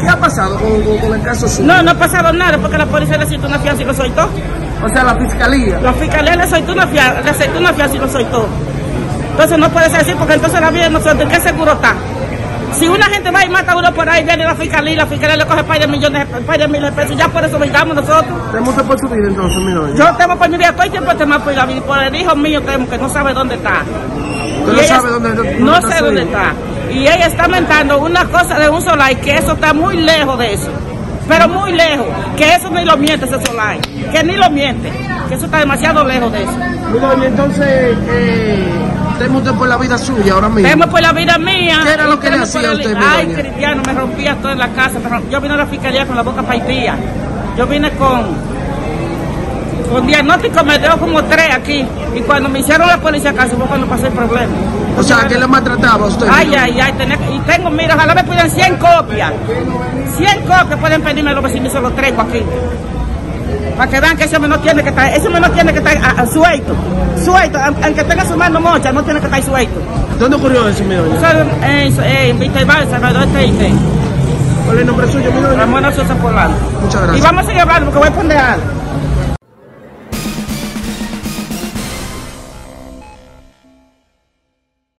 ¿Qué ha pasado con el caso suyo? No, no ha pasado nada porque la policía le soltó una fianza y lo soltó. O sea, la fiscalía. La fiscalía le soltó una fianza, y lo soltó. Entonces no puede ser así porque entonces la vida de nosotros, ¿en qué seguro está? Si una gente va y mata a uno por ahí, viene la fiscalía le coge par de miles de pesos, ya por eso brindamos nosotros. ¿Tenemos por su vida entonces, mi doña? Yo temo por mi vida, todo el tiempo temo por la vida, por el hijo mío temo que no sabe dónde está. ¿Usted no sabe dónde no está? No sé dónde está. Y ella está mentando una cosa de un solar que eso está muy lejos de eso. Pero muy lejos, que eso ni lo miente ese solar, que ni lo miente, que eso está demasiado lejos de eso. Mi doña, entonces, temo usted por la vida suya ahora mismo. Temo por la vida mía. ¿Qué era lo que le hacía a usted, mi doña? Ay, Cristiano, me rompía todo en la casa. Yo vine a la fiscalía con la boca partida. Yo vine con diagnóstico, me dio como 3 aquí. Y cuando me hicieron la policía casi fue cuando pasó el problema. O sea, ¿qué le maltrataba a usted? Ay, ay, ay. Y tengo, mira, ojalá me pidan 100 copias. 100 copias pueden pedirme los vecinos y se los traigo aquí. Para que vean que ese menor tiene que estar, suelto, aunque tenga su mano mocha, no tiene que estar suelto. ¿Dónde ocurrió eso, mi doña? En Vista y Valle, Salvador. ¿Cuál es el nombre suyo, mi doña? Ramona Sosa Polano. Muchas gracias. Y vamos a seguir hablando porque voy a poner algo.